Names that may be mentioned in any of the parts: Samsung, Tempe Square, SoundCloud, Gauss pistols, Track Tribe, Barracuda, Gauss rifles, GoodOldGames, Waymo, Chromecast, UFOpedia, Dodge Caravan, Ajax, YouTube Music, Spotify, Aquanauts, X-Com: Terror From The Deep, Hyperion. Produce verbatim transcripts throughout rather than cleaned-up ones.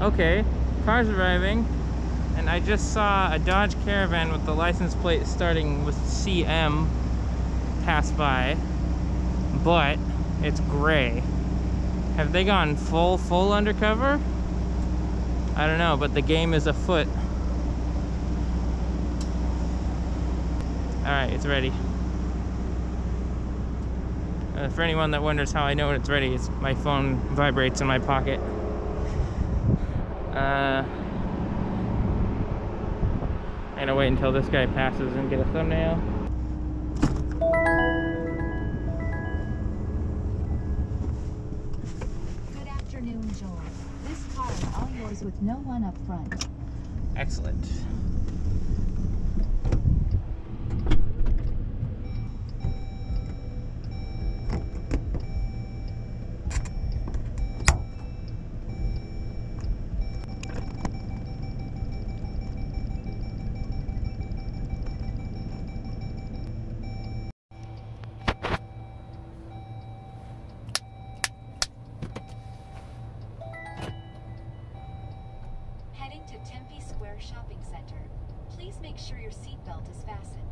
Okay, car's arriving, and I just saw a Dodge Caravan with the license plate starting with C M pass by, but it's gray. Have they gone full, full undercover? I don't know, but the game is afoot. Alright, it's ready. Uh, for anyone that wonders how I know it's ready, it's my phone vibrates in my pocket. Uh, I'm gonna wait until this guy passes and get a thumbnail. Good afternoon, Joel. This car is all yours with no one up front. Excellent. Shopping center. Please make sure your seatbelt is fastened.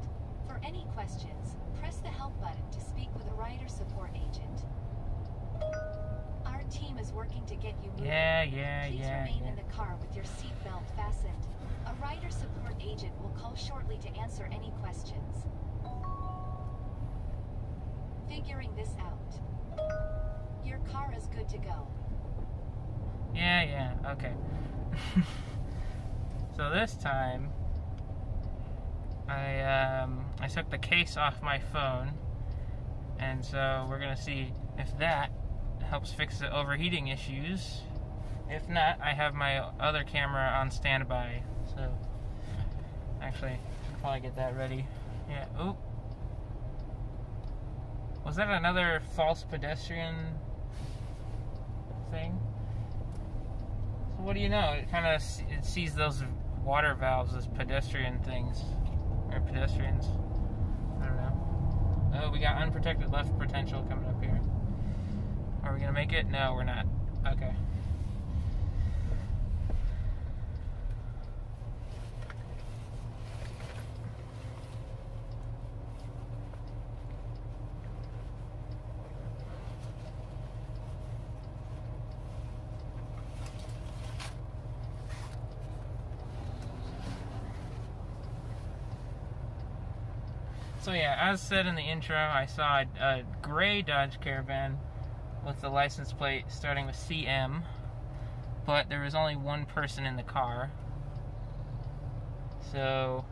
For any questions, press the help button to speak with a rider support agent. Our team is working to get you moving. Yeah, yeah, Please yeah, remain yeah. in the car with your seatbelt fastened. A rider support agent will call shortly to answer any questions. Figuring this out. Your car is good to go. Yeah, yeah, okay. So this time, I um, I took the case off my phone, and so we're gonna see if that helps fix the overheating issues. If not, I have my other camera on standby. So actually, I'll probably get that ready. Yeah. Oh, was that another false pedestrian thing? So what do you know? It kind of it sees those water valves as pedestrian things, or pedestrians, I don't know. Oh, we got unprotected left potential coming up here. Are we gonna make it? No, we're not. Okay. So yeah, as said in the intro, I saw a, a gray Dodge Caravan with the license plate starting with C M, but there was only one person in the car. So,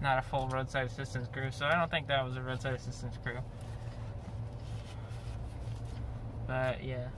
not a full roadside assistance crew, so I don't think that was a roadside assistance crew. But yeah.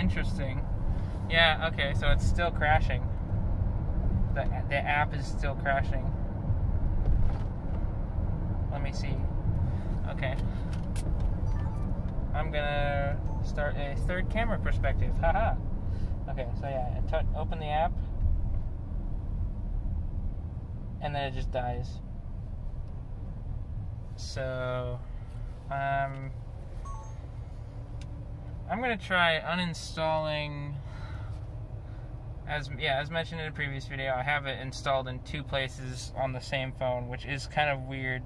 Interesting. Yeah, okay, so it's still crashing. The, the app is still crashing. Let me see. Okay. I'm gonna start a third camera perspective. Haha. Okay, so yeah, t- open the app. And then it just dies. So, um, I'm gonna try uninstalling. As yeah, as mentioned in a previous video, I have it installed in two places on the same phone, which is kind of weird,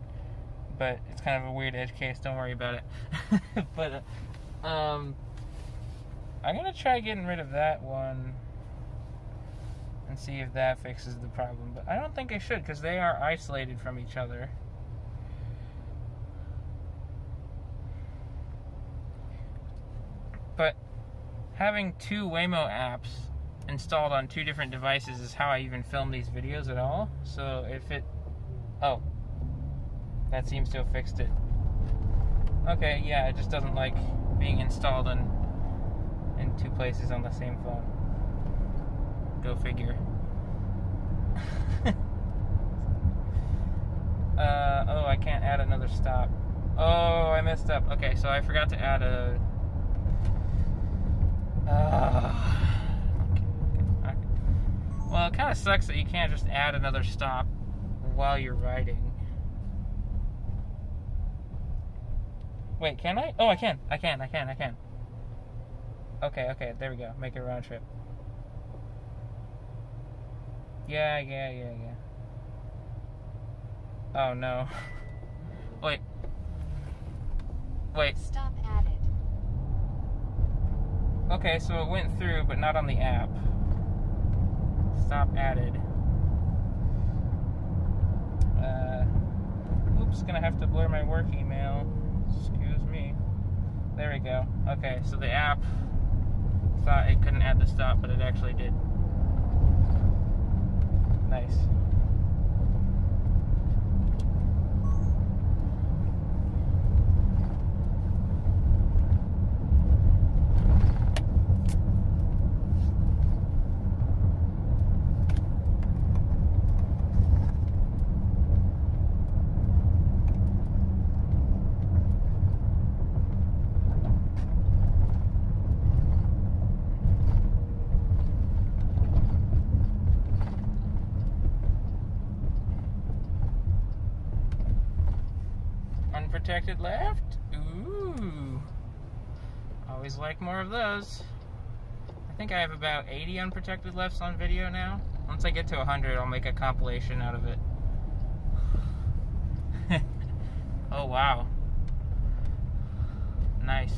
but it's kind of a weird edge case. Don't worry about it. But uh, um, I'm gonna try getting rid of that one and see if that fixes the problem. But I don't think it should, because they are isolated from each other. But having two Waymo apps installed on two different devices is how I even film these videos at all. So if it, oh, that seems to have fixed it. Okay, yeah, it just doesn't like being installed in in two places on the same phone. Go figure. uh, oh, I can't add another stop. Oh, I messed up. Okay, so I forgot to add a. Uh, Well, it kind of sucks that you can't just add another stop while you're riding. Wait, can I? Oh, I can. I can, I can, I can. Okay, okay, there we go. Make a round trip. Yeah, yeah, yeah, yeah. Oh, no. Wait. Wait. Stop added. Okay, so it went through, but not on the app. Stop added. Uh, oops, gonna have to blur my work email. Excuse me. There we go. Okay, so the app thought it couldn't add the stop, but it actually did. Nice. Protected left. Ooh. Always like more of those. I think I have about eighty unprotected lefts on video now. Once I get to one hundred, I'll make a compilation out of it. Oh, wow. Nice.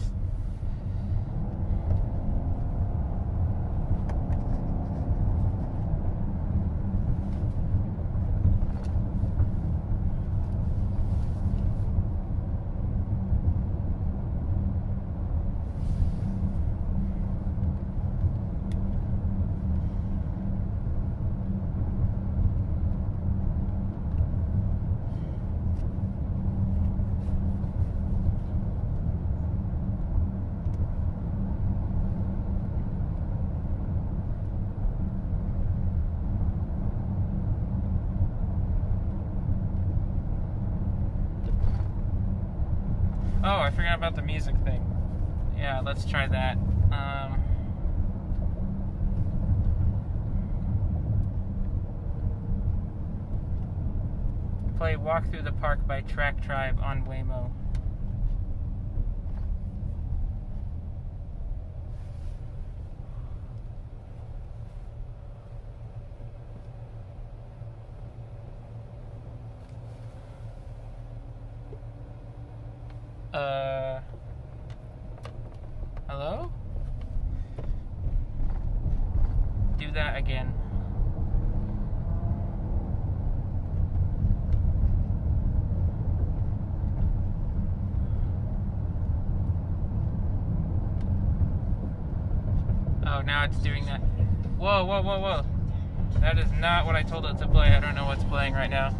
Oh, I forgot about the music thing. Yeah, let's try that. Um, play Walk Through the Park by Track Tribe on Waymo. Uh, hello? Do that again. Oh, now it's doing that. Whoa, whoa, whoa, whoa. That is not what I told it to play. I don't know what's playing right now.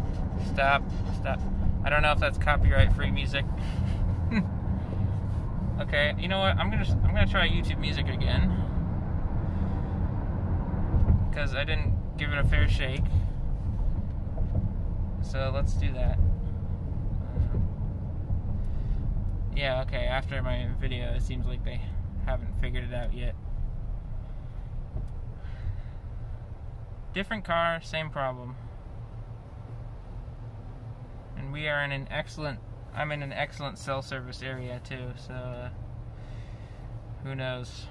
Stop, stop. I don't know if that's copyright-free music. Okay, you know what? I'm gonna I'm gonna try YouTube Music again because I didn't give it a fair shake. So let's do that. Uh, yeah. Okay. After my video, it seems like they haven't figured it out yet. Different car, same problem, and we are in an excellent. I'm in an excellent cell service area too, so uh, Who knows?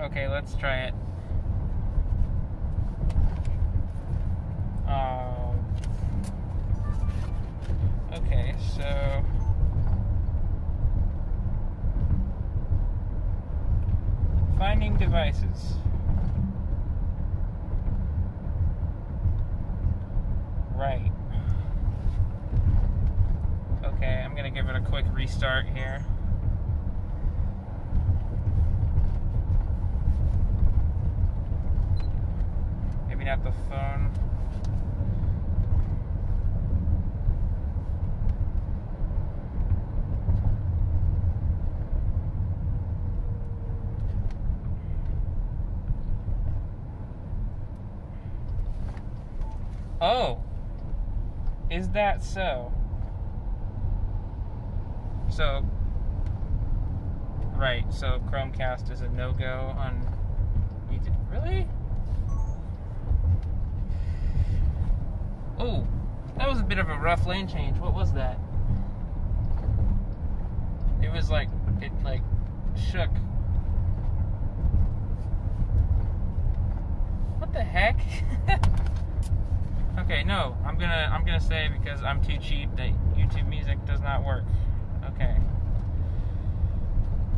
Okay, let's try it. Uh, okay, so... finding devices. Right. Okay, I'm gonna give it a quick restart here. At the phone. Oh, is that so? So, right, so Chromecast is a no-go on YouTube. Really? Oh, that was a bit of a rough lane change. What was that? It was like, it like shook. What the heck? Okay, no, I'm gonna, I'm gonna say, because I'm too cheap, that YouTube Music does not work. Okay.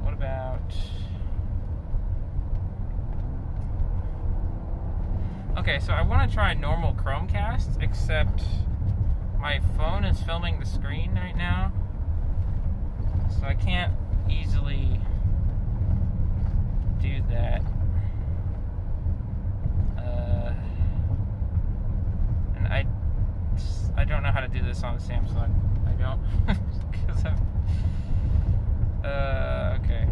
What about... Okay, so I want to try normal Chromecast, except my phone is filming the screen right now, so I can't easily do that. Uh, and I, I don't know how to do this on the Samsung. I don't, because I'm... Uh, okay.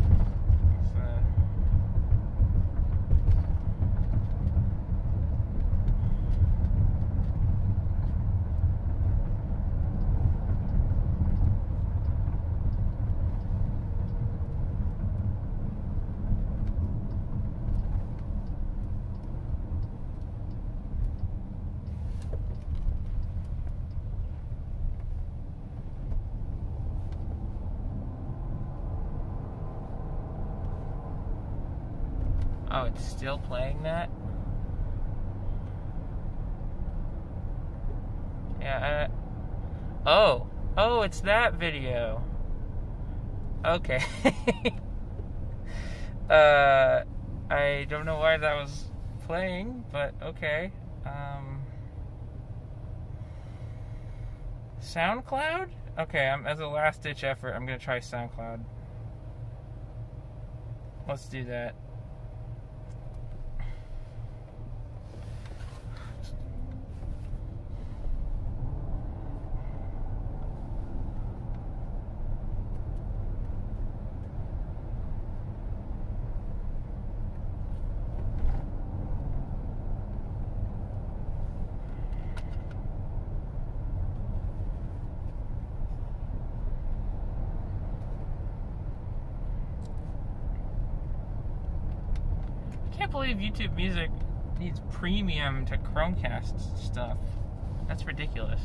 Oh, it's still playing that? Yeah, I... Oh! Oh, it's that video! Okay. uh, I don't know why that was playing, but okay. Um, SoundCloud? Okay, I'm, as a last-ditch effort, I'm gonna try SoundCloud. Let's do that. I can't believe YouTube Music needs premium to Chromecast stuff. That's ridiculous.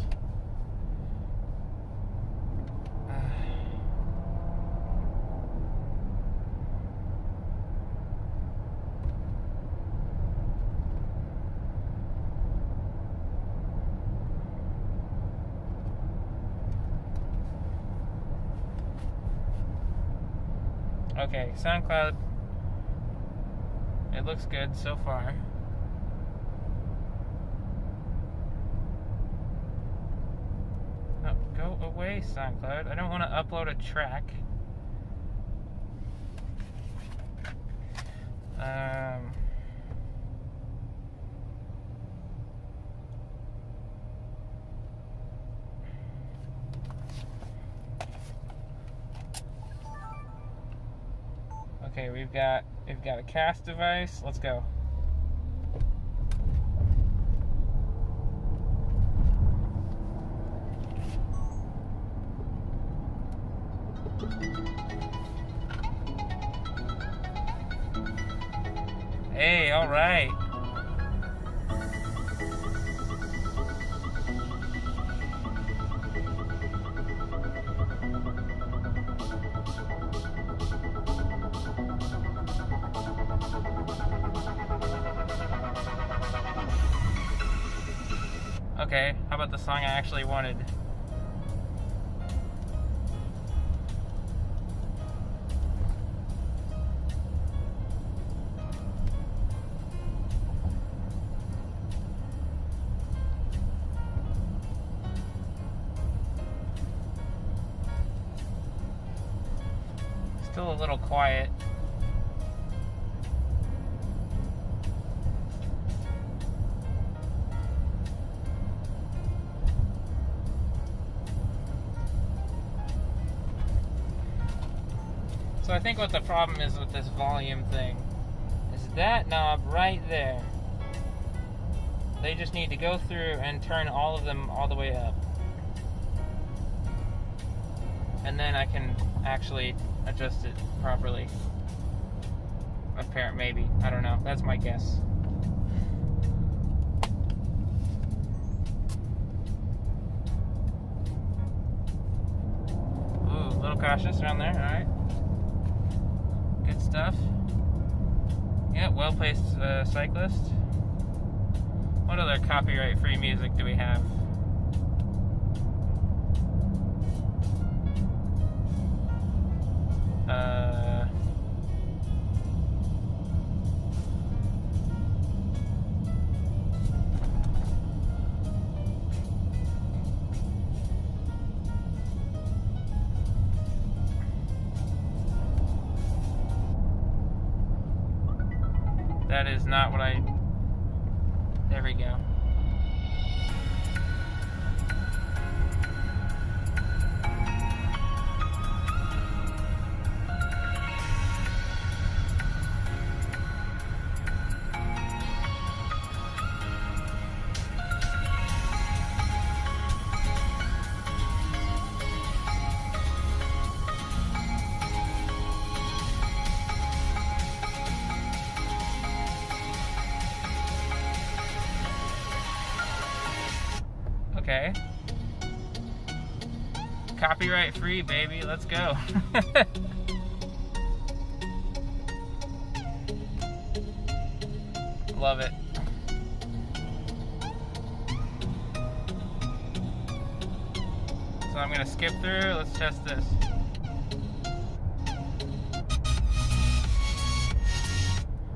Okay, SoundCloud. It looks good so far. No, go away, SoundCloud. I don't want to upload a track. Um, Okay, we've got we've got a cast device. Let's go. Hey, all right. Okay, how about the song I actually wanted? Still a little quiet. So I think what the problem is with this volume thing is that knob right there. They just need to go through and turn all of them all the way up. And then I can actually adjust it properly. Apparently, maybe. I don't know. That's my guess. Ooh, a little cautious around there. Alright. Good stuff. Yeah, well-placed uh, cyclist. What other copyright-free music do we have? Uh, that is not what I... There we go. Okay. Copyright free, baby. Let's go. Love it. So I'm gonna skip through. Let's test this.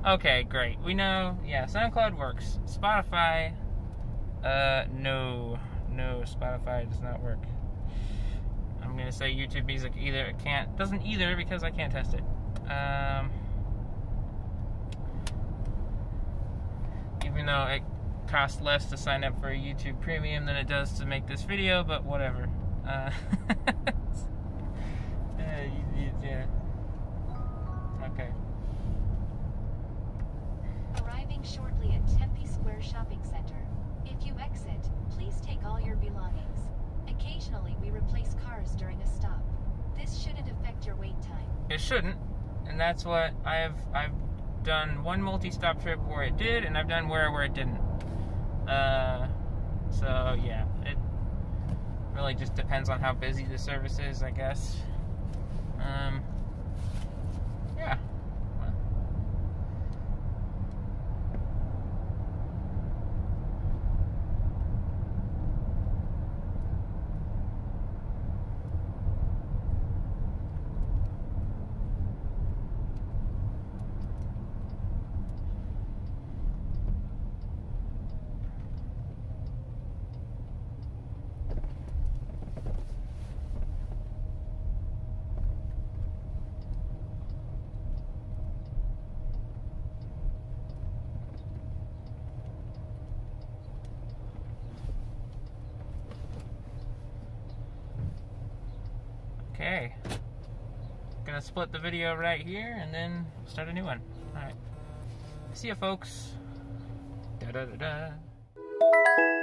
Okay, great. We know, yeah, SoundCloud works. Spotify, uh, no. No, Spotify does not work. I'm gonna say YouTube Music either. It can't. Doesn't either because I can't test it. Um, even though it costs less to sign up for a YouTube Premium than it does to make this video, but whatever. Uh, yeah. Okay. Arriving shortly at Tempe Square Shopping Center. If you exit, please take all your belongings. Occasionally we replace cars during a stop. This shouldn't affect your wait time. It shouldn't, and that's what I've I've done one multi-stop trip where it did, and I've done where where it didn't. Uh, so yeah, it really just depends on how busy the service is, I guess. Um, yeah. let's split the video right here and then start a new one. All right. See ya, folks. Da da da da.